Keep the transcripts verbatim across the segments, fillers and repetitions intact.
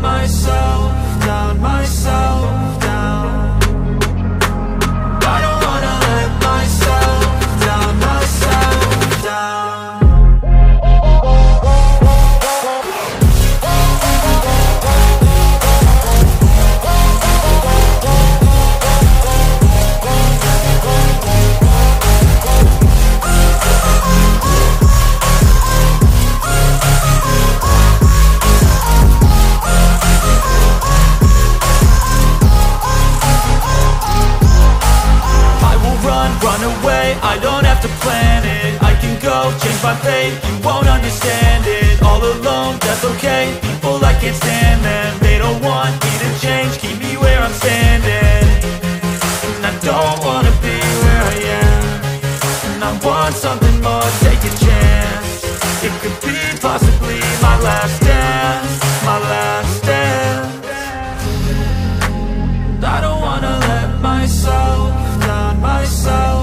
myself down, myself down. I don't wanna let myself down, myself down. I don't have to plan it, I can go change my fate. You won't understand it, all alone, that's okay. People, I can't stand them, they don't want me to change, keep me where I'm standing. And I don't wanna be where I am, and I want something more, take a chance. It could be possibly my last dance, my last dance. I don't wanna let myself down, myself.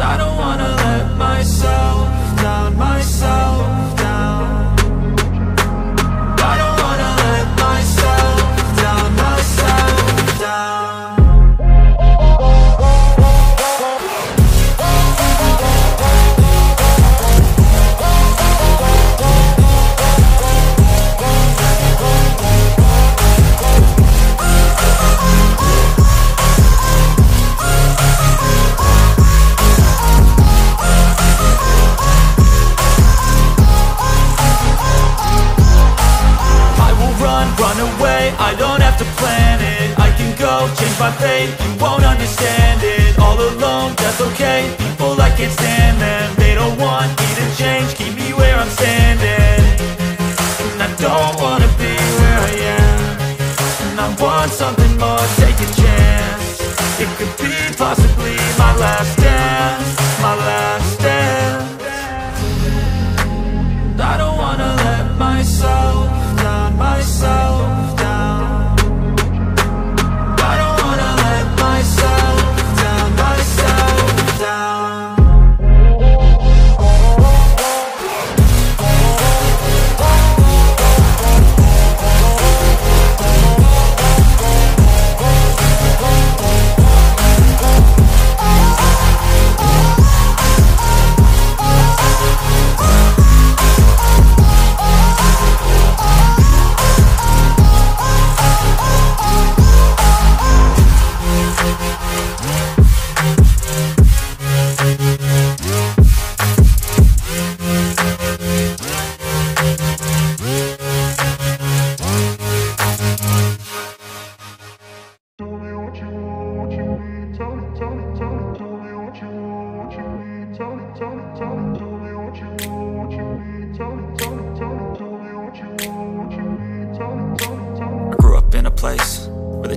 I don't wanna let myself down, myself down. I don't wanna let myself down, myself down. I don't have to plan it, I can go change my fate. You won't understand it, all alone, that's okay. People, I can't stand them, they don't want me to change, keep me where I'm standing. And I don't wanna be where I am, and I want something more, take a chance. It could be possibly my last dance, my last dance. I don't wanna let myself down, myself down. in a place where they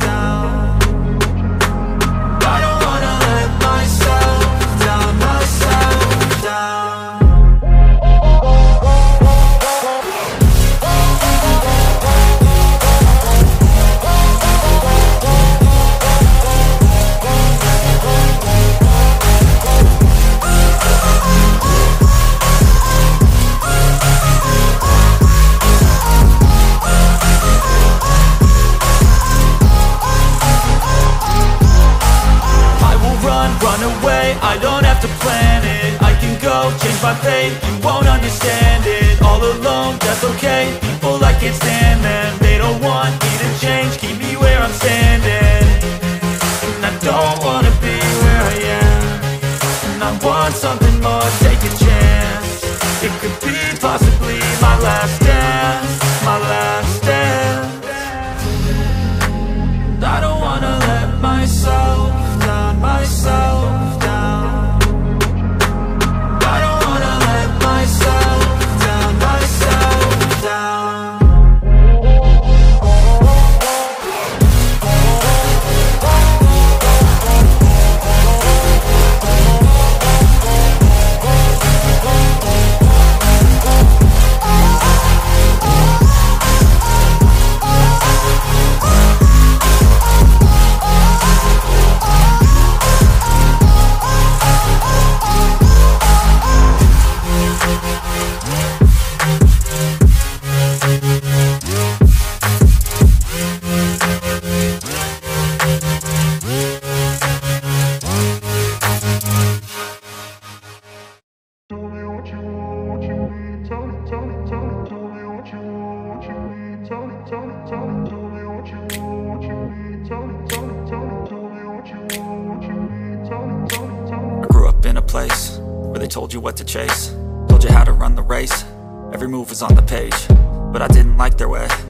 down. I don't wanna let myself down, myself down. I don't have to plan it, I can go change my fate. You won't understand it, all alone, that's okay. People, I can't stand them, they don't want me to change, keep me where I'm standing. And I don't wanna be where I am, and I want something more, take a chance. It could be possibly my last dance, my last dance. I don't wanna let myself down, myself. Told you what to chase, told you how to run the race. Every move was on the page, but I didn't like their way.